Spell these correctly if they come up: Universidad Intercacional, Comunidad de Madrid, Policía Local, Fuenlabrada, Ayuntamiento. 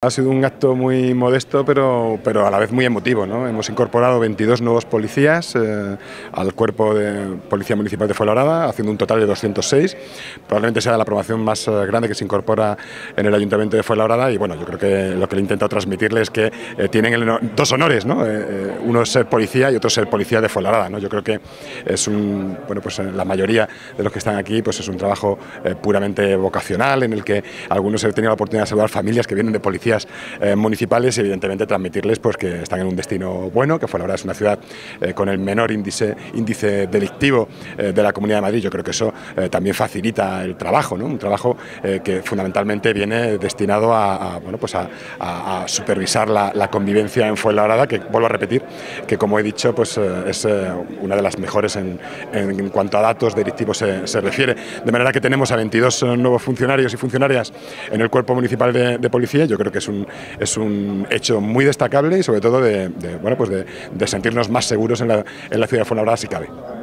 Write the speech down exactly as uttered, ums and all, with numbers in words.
Ha sido un acto muy modesto, pero, pero a la vez muy emotivo, ¿no? Hemos incorporado veintidós nuevos policías eh, al cuerpo de Policía Municipal de Fuenlabrada, haciendo un total de doscientos seis. Probablemente sea la aprobación más eh, grande que se incorpora en el Ayuntamiento de Fuenlabrada y, bueno, yo creo que lo que le he intentado transmitirle es que eh, tienen el, dos honores, ¿no? Eh, uno es ser policía y otro es ser policía de Fuenlabrada, ¿no? Yo creo que es un, bueno, pues la mayoría de los que están aquí pues es un trabajo eh, puramente vocacional, en el que algunos he tenido la oportunidad de saludar familias que vienen de policía Eh, municipales y evidentemente transmitirles pues que están en un destino bueno, que Fuenlabrada es una ciudad eh, con el menor índice, índice delictivo eh, de la Comunidad de Madrid. Yo creo que eso eh, también facilita el trabajo, ¿no? Un trabajo eh, que fundamentalmente viene destinado a, a, bueno, pues a, a, a supervisar la, la convivencia en Fuenlabrada, que vuelvo a repetir, que como he dicho pues eh, es eh, una de las mejores en, en, en cuanto a datos delictivos se, se refiere. De manera que tenemos a veintidós nuevos funcionarios y funcionarias en el cuerpo municipal de, de policía. Yo creo que Es un, es un hecho muy destacable y sobre todo de, de, bueno, pues de, de sentirnos más seguros en la, en la ciudad de Fuenlabrada si cabe.